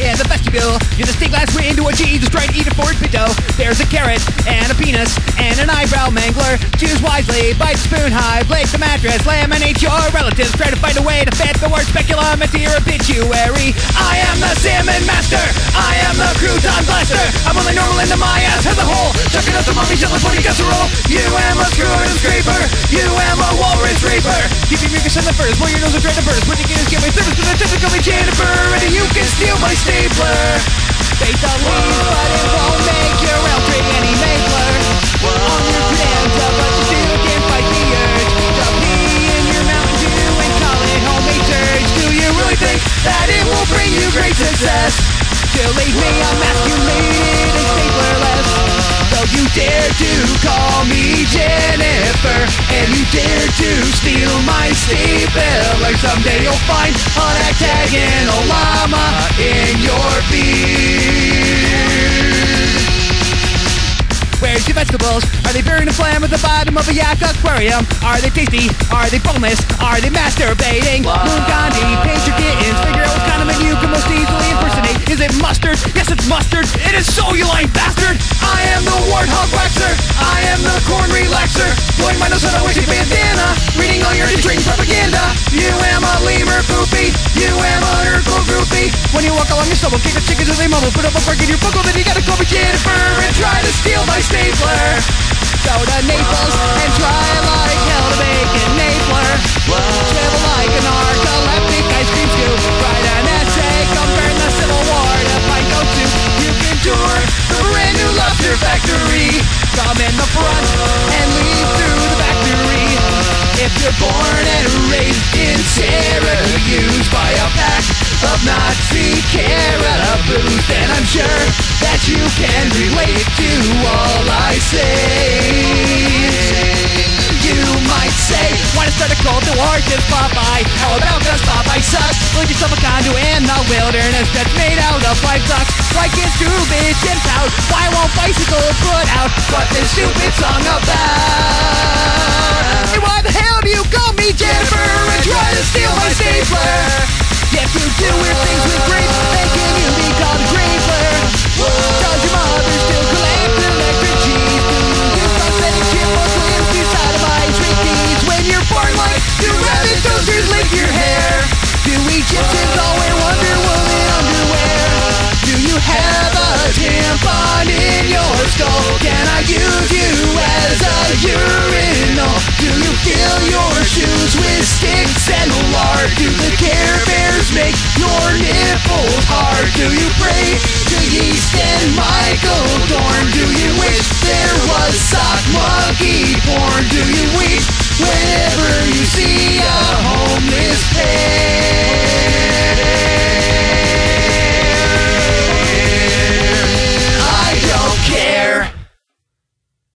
in the vestibule. Use a steak glass into a cheese, just try to eat a Ford Pinto. There's a carrot and a penis and an eyebrow mangler. Choose wisely, bite spoon high, place the mattress, laminate your relatives. Try to find a way to fit the word speculum into your obituary. I am the salmon master, I am the crouton blaster. I'm only normal into my ass has a hole. Chucking up the mommy jealous for your casserole. You am a screwer and scraper, you am a walrus reaper. Keep your mucus in the furs, blow your nose and drain the burst. When you get his giveaway service to the typical janitor, and you can steal my stapler. Faith on leaves, but it won't make your outbreak any mangler. On your plans of what you do, can't fight the urge. Drop me in your Mountain Dew and call it homemade church. Do you really think that it will bring you great success? To leave me emasculated and staplerless. Though you dare to call me Jennifer, and you dare to steal my stapler, someday you'll find an octagonal llama in your beard. Where's your vegetables? Are they burning a flame at the bottom of a yak aquarium? Are they tasty? Are they boneless? Are they masturbating? Moon Gandhi, paint your kittens, figure out what kind of menu can most easily impersonate. Is it mustard? Yes, it's mustard. It is so, you lying bastard! I am the warthog waxer. I am the corn relaxer. Blowing my nose on a witchy bandana. Reading all your drink propaganda. You am a lemur poopy. You am a Urkel goofy. When you walk along your stubble, kick the chickens as they mumble. Put up a fork in your buckle, then you gotta call me Jennifer and try to steal my stapler. Go to Naples and try like hell to make a napler. Travel like an narcoleptic ice cream scoop. Write an essay comparing the Civil War to Pinto 2. You can tour the brand new lobster factory. Come in the front and leave through the factory. If you're born and raised in Syracuse by a pack of Nazi caraboos, then I'm sure that you can relate to all I say. You might say, wanna start a cult to war against Popeye? How about cause Popeye sucks? Leave yourself a condo in the wilderness that's made out of livestock. Why can't stupid chimps out? Why won't bicycles put out? What this stupid song about? Hey, why the hell do you call me Jennifer and try to steal my stapler? If you do weird things with grapes, then can you be called a graper? Does your mother still collect electric cheese? Do you stop sending chipmunks limbs to sodomize trees? When you're born like do rabbit toasters lick your hair? Do Egyptians all wear Wonder Woman underwear? Do you have a tampon in your skull? Can I use you as a urinal? Do you fill your shoes with sticks and lard? Do the Care Bears make your nipples hard? Do you pray to yeast and Michael Dorn? Do you wish there was sock monkey porn? Do you weep whenever you see